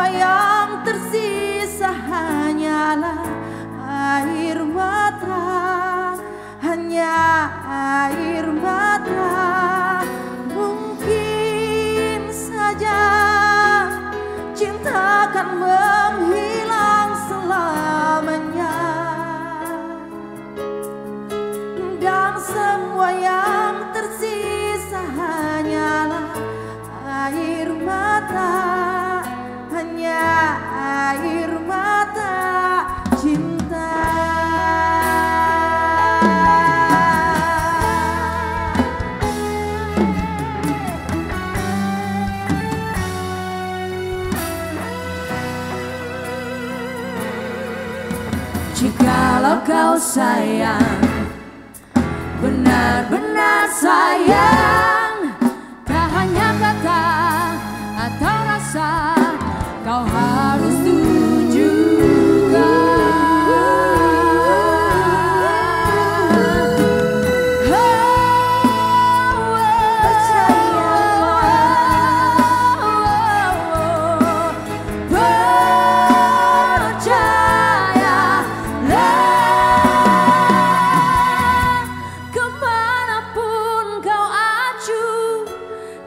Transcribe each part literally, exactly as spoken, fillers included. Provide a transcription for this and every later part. Semua yang tersisa hanyalah air mata, hanya air mata. Mungkin saja cinta akan menghilang selamanya, dan semua yang tersisa hanyalah air mata, hanya air mata cinta. Jikalau kau sayang, benar-benar sayang, tak hanya kata atau rasa, kau harus tuju juga. Percaya, percayalah, kemanapun kau acu,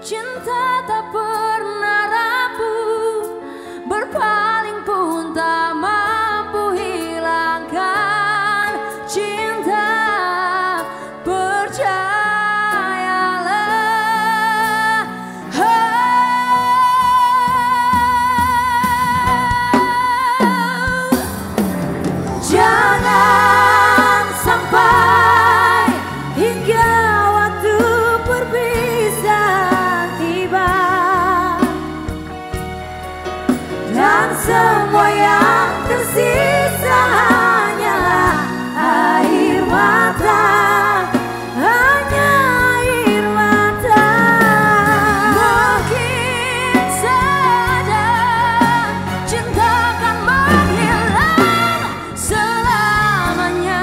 cinta tak pernah rapuh, berpaling pun tak mampu hilangkan cinta. Percayalah, oh. Jangan sampai hingga waktu perpisahan tiba, dan semua yang tersisa hanyalah air mata, hanya air mata. Mungkin saja cinta akan menghilang selamanya,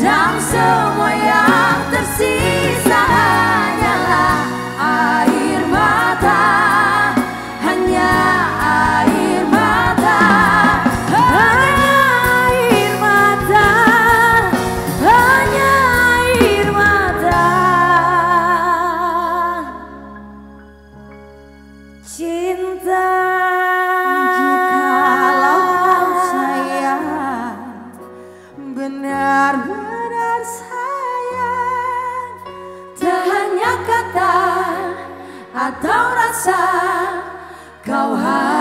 dan semua yang tersisa hanyalah air mata, hanya air mata, hanya air mata, hanya air mata cinta. Jikalau kau sayang, benar-benar sayang, tak hanya kata atau rasa, kau harus